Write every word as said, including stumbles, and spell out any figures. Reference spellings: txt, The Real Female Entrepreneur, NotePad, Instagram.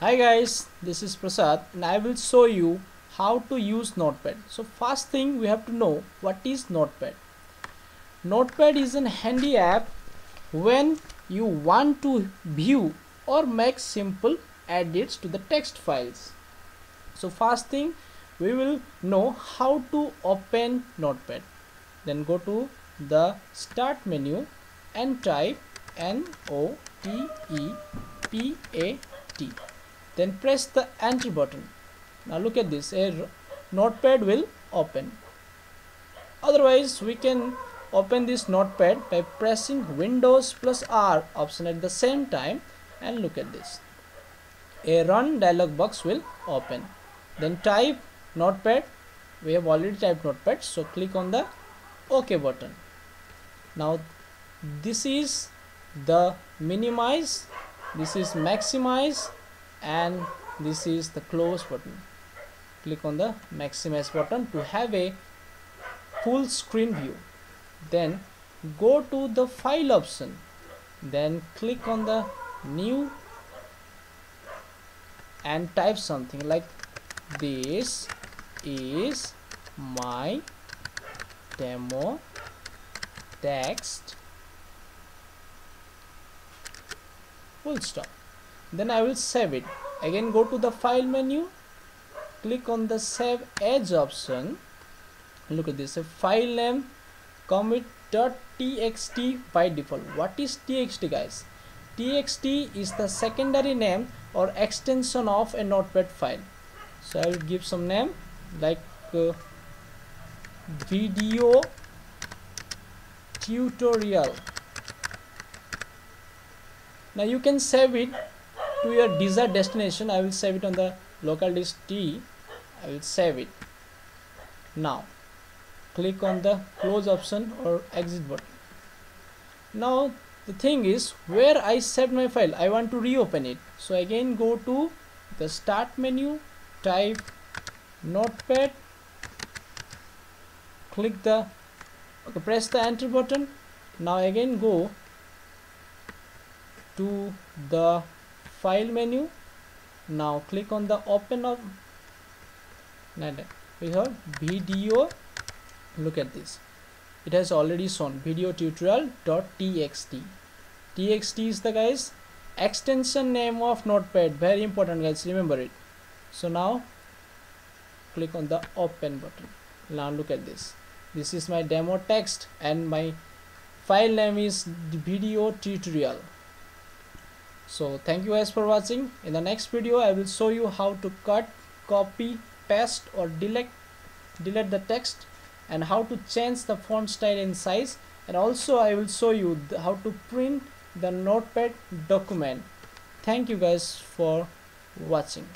Hi guys, this is Prasad and I will show you how to use NotePad. So first thing we have to know what is NotePad. NotePad is an handy app when you want to view or make simple edits to the text files. So first thing we will know how to open NotePad. Then go to the start menu and type N O T E P A D. Then press the enter button. Now look at this, a notepad will open. Otherwise we can open this notepad by pressing Windows plus R option at the same time, and look at this, a run dialog box will open. Then type notepad. We have already typed notepad, so click on the OK button. Now this is the minimize, this is maximize, and this is the close button. Click on the maximize button to have a full screen view. Then go to the file option, then click on the new and type something like this is my demo text, full stop. Then I will save it. Again go to the file menu, click on the save as option. Look at this, a file name commit.txt by default. What is txt guys? Txt is the secondary name or extension of a notepad file. So I will give some name like uh, video tutorial. Now you can save it to your desired destination. I will save it on the local disk T. I will save it. Now click on the close option or exit button. Now the thing is, where I saved my file, I want to reopen it. So again go to the start menu, type notepad, click the okay, press the enter button. Now again go to the file menu, now click on the open up. We have video, look at this, it has already shown video tutorial.txt. Txt is the guys extension name of notepad, very important guys, remember it. So now click on the open button. Now look at this, this is my demo text and my file name is video tutorial. So thank you guys for watching. In the next video I will show you how to cut, copy, paste or delete delete the text, and how to change the font style and size, and also I will show you how to print the notepad document. Thank you guys for watching.